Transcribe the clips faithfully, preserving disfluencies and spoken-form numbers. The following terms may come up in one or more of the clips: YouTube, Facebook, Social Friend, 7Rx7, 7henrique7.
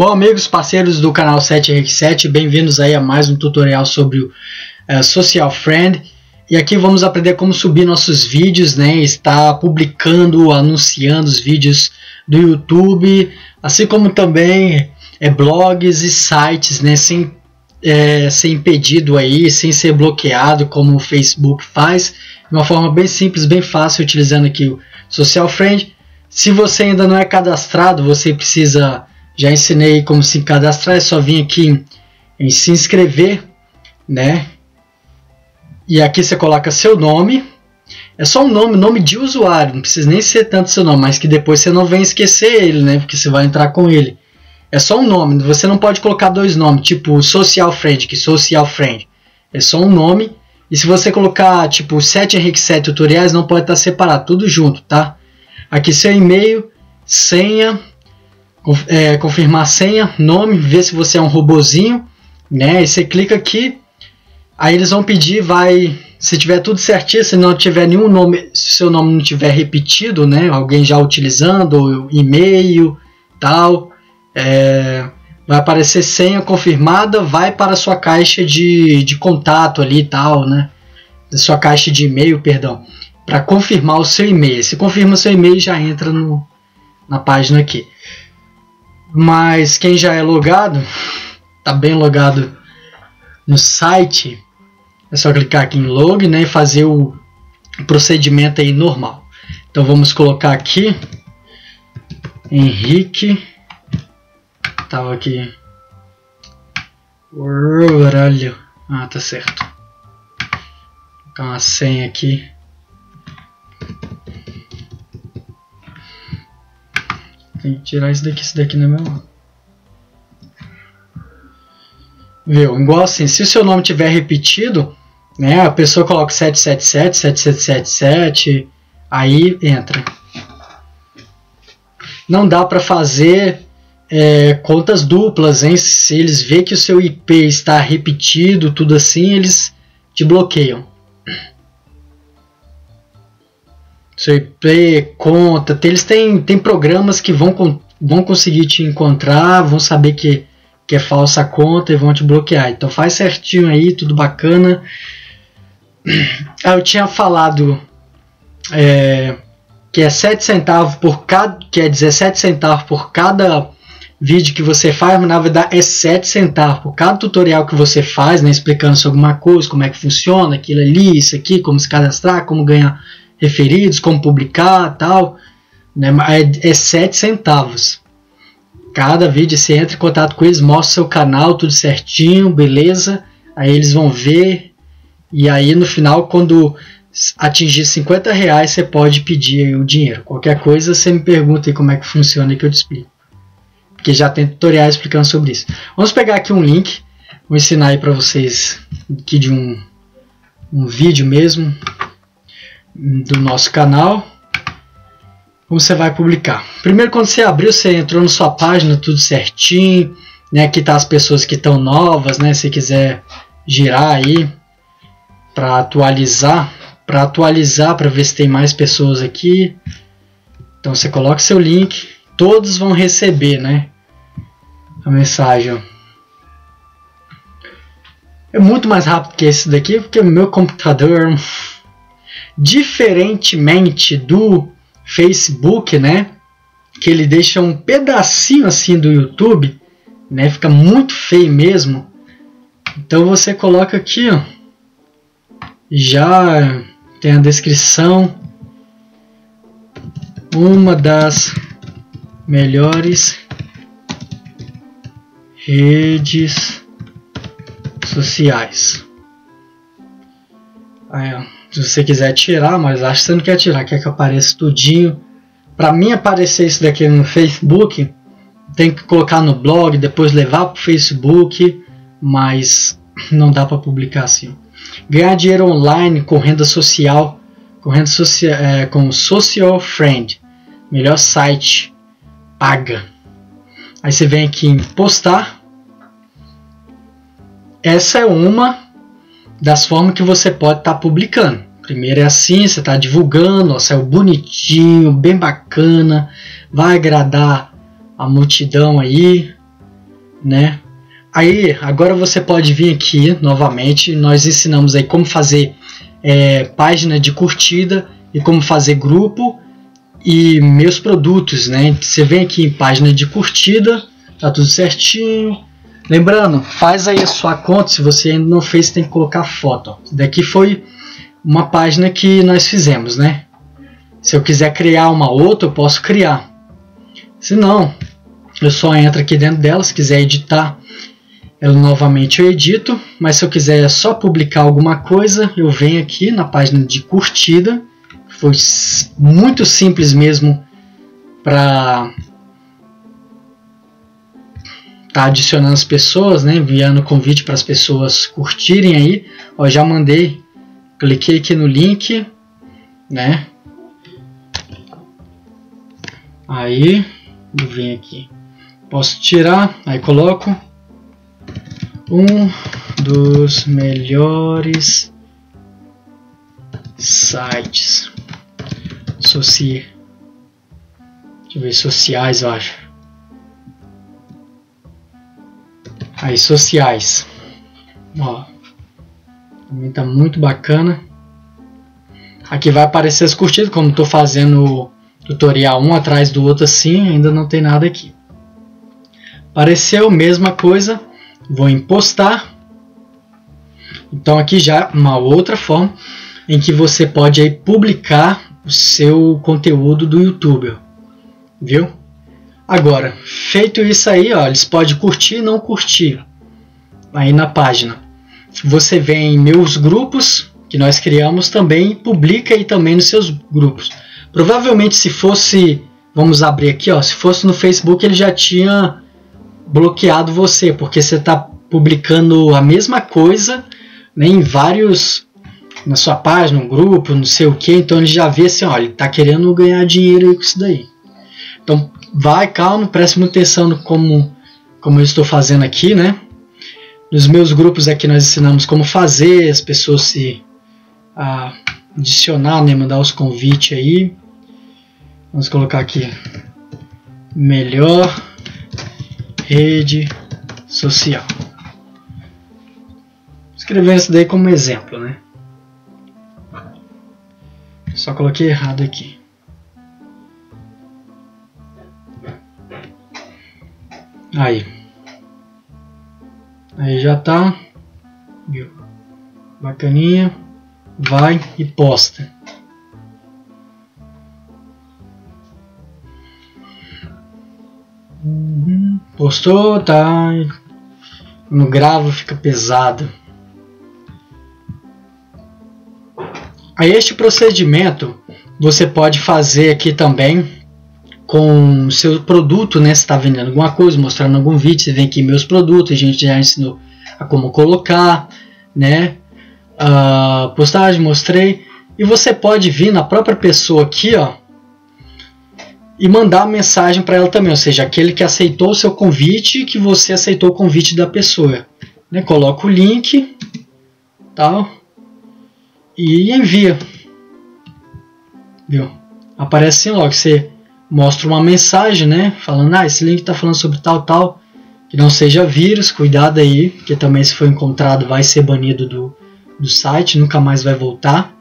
Bom, amigos, parceiros do canal sete R X sete, bem-vindos aí a mais um tutorial sobre o uh, Social Friend. E aqui vamos aprender como subir nossos vídeos, né? Estar publicando, anunciando os vídeos do YouTube, assim como também é, blogs e sites, né? Sem é, ser impedido aí, sem ser bloqueado, como o Facebook faz, de uma forma bem simples, bem fácil, utilizando aqui o Social Friend. Se você ainda não é cadastrado, você precisa, já ensinei como se cadastrar, é só vir aqui em, em se inscrever, né? E aqui você coloca seu nome, é só um nome, nome de usuário, não precisa nem ser tanto seu nome, mas que depois você não vem esquecer ele, né? Porque você vai entrar com ele. É só um nome, você não pode colocar dois nomes, tipo Social Friend, que Social Friend é só um nome. E se você colocar tipo sete R X sete tutoriais, não pode estar separado, tudo junto, tá? Aqui seu e-mail, senha, é, confirmar senha, nome, ver se você é um robozinho, né? E você clica aqui, aí eles vão pedir, vai, se tiver tudo certinho, se não tiver nenhum nome, se seu nome não tiver repetido, né? Alguém já utilizando, e-mail, tal, é, vai aparecer senha confirmada, vai para a sua caixa de, de contato ali, tal, né? Sua caixa de e-mail, perdão, para confirmar o seu e-mail. Se confirma o seu e-mail, já entra no, na página aqui. Mas quem já é logado, tá bem logado no site, é só clicar aqui em log, né, e fazer o procedimento aí normal. Então vamos colocar aqui Henrique, tava aqui, horário, ah, tá certo. Vou colocar uma senha aqui. Tem que tirar isso daqui, isso daqui não é meu. Viu? Igual assim, se o seu nome tiver repetido, né, a pessoa coloca sete sete sete, sete sete sete sete, aí entra. Não dá para fazer é, contas duplas, hein? Se eles vê que o seu I P está repetido, tudo assim, eles te bloqueiam. Seu I P, conta, eles têm, têm programas que vão, vão conseguir te encontrar, vão saber que, que é falsa a conta e vão te bloquear. Então faz certinho aí, tudo bacana. Ah, eu tinha falado é, que é sete centavos por cada, que é dezessete centavos por cada vídeo que você faz, mas na verdade é sete centavos por cada tutorial que você faz, né, explicando sobre alguma coisa, como é que funciona, aquilo ali, isso aqui, como se cadastrar, como ganhar referidos, como publicar, tal, né? É, é sete centavos. Cada vídeo você entra em contato com eles, mostra seu canal, tudo certinho, beleza? Aí eles vão ver, e aí no final, quando atingir cinquenta reais, você pode pedir o dinheiro. Qualquer coisa você me pergunta aí como é que funciona, que eu te explico, porque já tem tutoriais explicando sobre isso. Vamos pegar aqui um link, vou ensinar aí para vocês aqui de um, um vídeo mesmo do nosso canal, como você vai publicar. Primeiro, quando você abriu, você entrou na sua página, tudo certinho, né? Aqui tá as pessoas que estão novas, né? Se quiser girar aí para atualizar, para atualizar, para ver se tem mais pessoas aqui. Então você coloca seu link, todos vão receber, né, a mensagem. É muito mais rápido que esse daqui, porque o meu computador, diferentemente do Facebook, né, que ele deixa um pedacinho assim do YouTube, né, fica muito feio mesmo. Então você coloca aqui, ó, já tem a descrição, uma das melhores redes sociais. Aí, ó, se você quiser tirar, mas acho que você não quer tirar, quer que apareça tudinho. Para mim aparecer isso daqui no Facebook, tem que colocar no blog, depois levar para o Facebook, mas não dá para publicar assim. Ganhar dinheiro online com renda social, com renda social, é, com Social Friend, melhor site, paga. Aí você vem aqui em postar. Essa é uma das formas que você pode estar tá publicando. Primeiro é assim, você está divulgando, ó, saiu bonitinho, bem bacana, vai agradar a multidão aí, né? Aí, agora você pode vir aqui novamente. Nós ensinamos aí como fazer é, página de curtida e como fazer grupo e meus produtos, né? Você vem aqui em página de curtida, tá tudo certinho. Lembrando, faz aí a sua conta. Se você ainda não fez, tem que colocar foto. Daqui foi uma página que nós fizemos, né? Se eu quiser criar uma outra, eu posso criar. Se não, eu só entro aqui dentro dela. Se quiser editar, eu novamente eu edito. Mas se eu quiser só publicar alguma coisa, eu venho aqui na página de curtida. Foi muito simples mesmo para tá adicionando as pessoas, né? Enviando convite para as pessoas curtirem aí. Ó, já mandei, cliquei aqui no link, né? Aí eu venho aqui, posso tirar, aí coloco um dos melhores sites soci... Deixa eu ver, sociais, eu acho. Aí, sociais. Ó, também tá muito bacana. Aqui vai aparecer as curtidas, como estou fazendo tutorial um atrás do outro assim, ainda não tem nada aqui. Apareceu, mesma coisa. Vou em postar. Então aqui já uma outra forma em que você pode aí publicar o seu conteúdo do YouTube, viu? Agora, feito isso aí, ó, eles podem curtir e não curtir aí na página. Você vem em meus grupos que nós criamos também, publica aí também nos seus grupos. Provavelmente se fosse, vamos abrir aqui, ó, se fosse no Facebook ele já tinha bloqueado você, porque você está publicando a mesma coisa, né, em vários, na sua página, um grupo, não sei o que, então ele já vê assim, olha, ele está querendo ganhar dinheiro aí com isso daí. Então vai, calma, preste muita atenção no como, como eu estou fazendo aqui, né? Nos meus grupos aqui nós ensinamos como fazer, as pessoas se ah, adicionar, né, mandar os convites aí. Vamos colocar aqui, melhor rede social. Escrevendo isso daí como exemplo, né? Só coloquei errado aqui. Aí. Aí já tá. Viu? Bacaninha. Vai e posta. Uhum. Postou, tá. No gravo fica pesado. Aí este procedimento você pode fazer aqui também com o seu produto, né? Se está vendendo alguma coisa, mostrando algum vídeo, você vem aqui meus produtos, a gente já ensinou a como colocar, né? Uh, postagem, mostrei. E você pode vir na própria pessoa aqui, ó, e mandar mensagem para ela também, ou seja, aquele que aceitou o seu convite, que você aceitou o convite da pessoa, né? Coloca o link, tal. E envia, viu? Aparece assim logo, você mostra uma mensagem, né? Falando, ah, esse link está falando sobre tal, tal, que não seja vírus, cuidado aí, porque também se for encontrado vai ser banido do, do site, nunca mais vai voltar.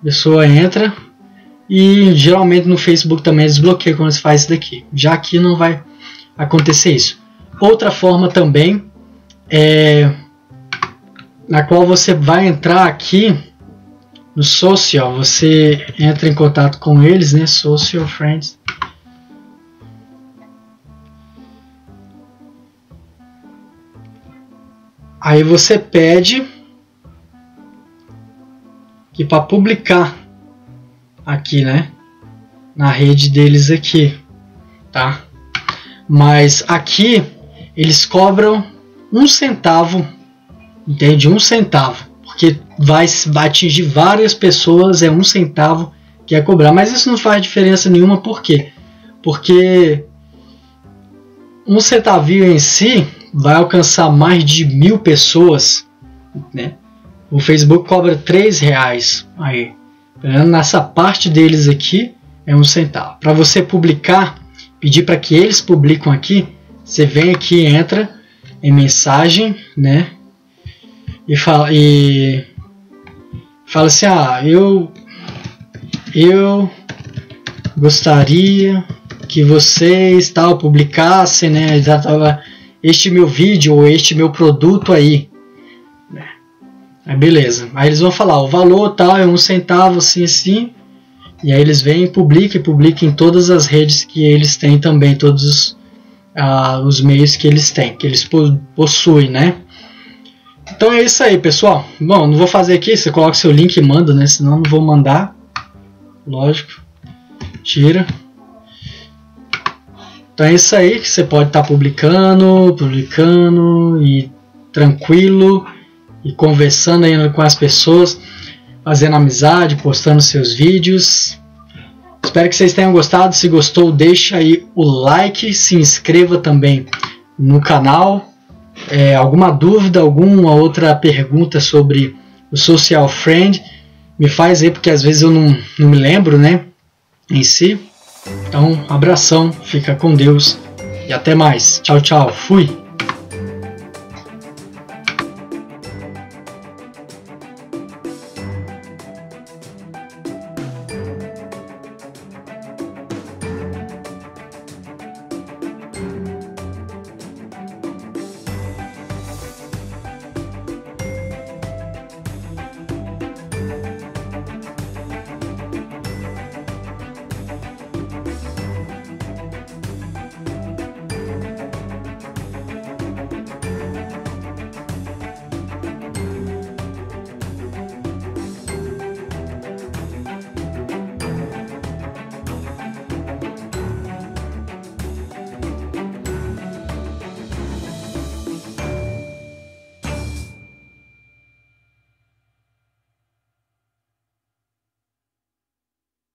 A pessoa entra e geralmente no Facebook também desbloqueia quando você faz isso daqui. Já aqui não vai acontecer isso. Outra forma também é na qual você vai entrar aqui no social, você entra em contato com eles, né? Social Friends. Aí você pede que para publicar aqui, né? Na rede deles aqui, tá? Mas aqui eles cobram um centavo, entende? Um centavo. Porque vai, vai atingir várias pessoas, é um centavo que é cobrar. Mas isso não faz diferença nenhuma, por quê? Porque um centavinho em si vai alcançar mais de mil pessoas, né? O Facebook cobra três reais. Aí, nessa parte deles aqui é um centavo. Para você publicar, pedir para que eles publicam aqui, Você vem aqui, entra em mensagem, né? E fala, e fala assim, ah, eu, eu gostaria que vocês tal, publicassem, né, este meu vídeo ou este meu produto aí. Aí beleza, aí eles vão falar o valor tal, é um centavo, assim, assim. E aí eles vêm e publicam, publicam em todas as redes que eles têm também, todos os, ah, os meios que eles têm, que eles possuem, né? Então é isso aí, pessoal. Bom, não vou fazer aqui, você coloca seu link e manda, né? Senão não vou mandar. Lógico. Tira. Então é isso aí que você pode estar publicando, publicando e tranquilo. E conversando aí com as pessoas, fazendo amizade, postando seus vídeos. Espero que vocês tenham gostado. Se gostou, deixa aí o like, se inscreva também no canal. É, alguma dúvida, alguma outra pergunta sobre o Social Friend, me faz aí, porque às vezes eu não, não me lembro, né, em si. Então, abração, fica com Deus e até mais. Tchau, tchau, fui!